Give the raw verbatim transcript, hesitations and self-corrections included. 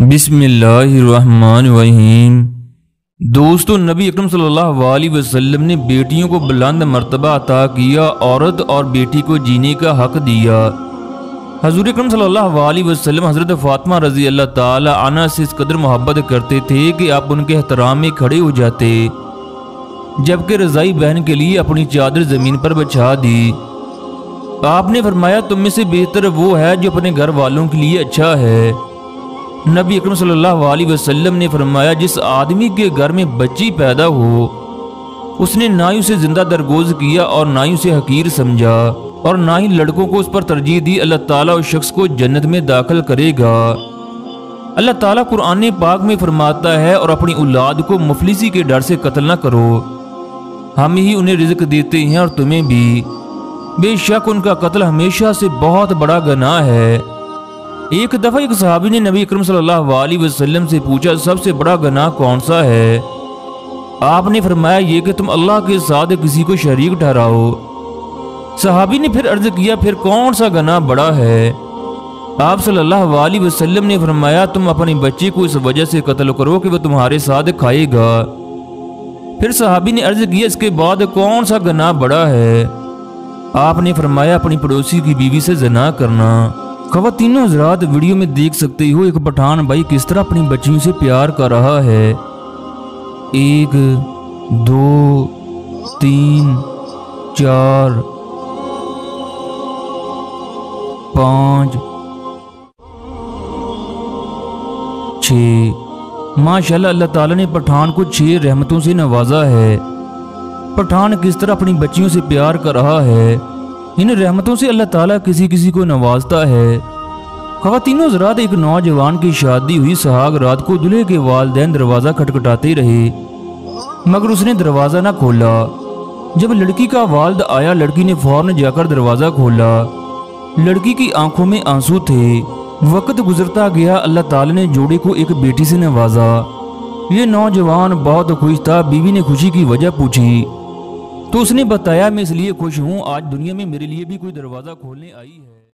बिस्मिल्लाहिर्रहमानिर्रहीम। दोस्तों, नबी अकरम सल्लल्लाहु अलैहि वसल्लम ने बेटियों को बुलंद मर्तबा अता किया, औरत और बेटी को जीने का हक दिया। हजूर अकरम सल्लल्लाहु अलैहि वसल्लम हजरत फातिमा रजी अल्लाह ताला अन्हा से इस कदर मोहब्बत करते थे कि आप उनके एहतराम में खड़े हो जाते, जबकि रज़ाई बहन के लिए अपनी चादर ज़मीन पर बिछा दी। आपने फरमाया, तुम में से बेहतर वो है जो अपने घर वालों के लिए अच्छा है। नबी अकरम सल्लल्लाहु अलैहि वसल्लम ने फरमाया, जिस आदमी के घर में बच्ची पैदा हो उसने ना ही उसे जिंदा दरगोज किया और ना ही उसे हकीर समझा और ना ही लड़कों को उस पर तरजीह दी, अल्लाह ताला उस शख्स को जन्नत में दाखिल करेगा। अल्लाह ताला कुरान पाक में फरमाता है, और अपनी औलाद को मुफलिसी के डर से कत्ल ना करो, हम ही उन्हें रिज्क देते हैं और तुम्हें भी, बेशक उनका कत्ल हमेशा से बहुत बड़ा गुनाह है। एक दफ़ा एक सहाबी ने नबी अकरम सल्लल्लाहु अलैहि वसल्लम से पूछा, सबसे बड़ा गुनाह कौन सा है? आपने फरमाया, ये कि तुम अल्लाह के साथ किसी को शरीक ठहराओ। सहाबी ने फिर अर्ज किया, फिर कौन सा गुनाह बड़ा है? आप सल्लल्लाहु अलैहि वसल्लम ने फरमाया, तुम अपने बच्चे को इस वजह से कत्ल करो कि वह तुम्हारे साथ खाएगा। फिर सहाबी ने अर्ज किया, इसके बाद कौन सा गुनाह बड़ा है? आपने फरमाया, अपनी पड़ोसी की बीवी से जना करना। ख्वातीनों हज़रात, वीडियो में देख सकते हो एक पठान भाई किस तरह अपनी बच्चियों से प्यार कर रहा है। एक, दो, तीन, चार, पाँच, छः। माशाल्लाह, अल्लाह ताला ने पठान को छः रहमतों से नवाजा है। पठान किस तरह अपनी बच्चियों से प्यार कर रहा है। इन रहमतों से अल्लाह ताला किसी किसी को नवाजता है। ख्वातीनों हज़रात, एक नौजवान की शादी हुई। सहाग रात को दूल्हे के वालिदैन दरवाज़ा खटखटाते रहे, मगर उसने दरवाज़ा ना खोला। जब लड़की का वालिद आया, लड़की ने फौरन जाकर दरवाज़ा खोला। लड़की की आंखों में आंसू थे। वक्त गुजरता गया, अल्लाह ताला ने जोड़े को एक बेटी से नवाजा। ये नौजवान बहुत खुश था। बीवी ने खुशी की वजह पूछी तो उसने बताया, मैं इसलिए खुश हूँ, आज दुनिया में मेरे लिए भी कोई दरवाज़ा खोलने आई है।